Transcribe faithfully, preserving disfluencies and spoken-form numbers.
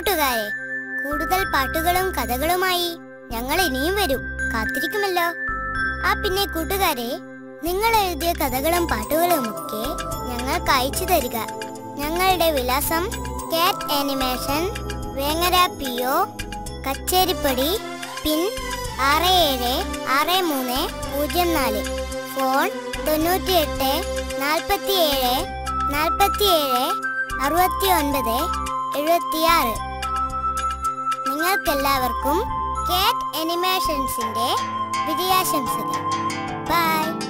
കൂട്ടുകാരെ, കൂടുതൽ പാട്ടുകളും കഥകളുമായി ഞങ്ങൾ ഇനിയും വരും. കാത്തിരിക്കുമല്ലോ. ആ പിന്നെ കൂട്ടുകാരെ, നിങ്ങൾ എഴുതിയ കഥകളും പാട്ടുകളും ഒക്കെ ഞങ്ങൾക്ക് അയച്ചു തരിക. ഞങ്ങളുടെ വിലാസം കാറ്റ് animation, Vengara P O, Kacheripadi, pin ആറ് ഏഴ് ആറ് മൂന്ന് പൂജ്യം നാല്, ഫോൺ തൊണ്ണൂറ്റിയെട്ട് നാൽപ്പത്തിയേഴ് നാൽപ്പത്തിയേഴ് അറുപത്തി ഒൻപത് എഴുപത്തിയാറ്. നിങ്ങൾക്കെല്ലാവർക്കും കാറ്റ് ആനിമേഷൻസിന്റെ വിജയാശംസകൾ. ബൈ.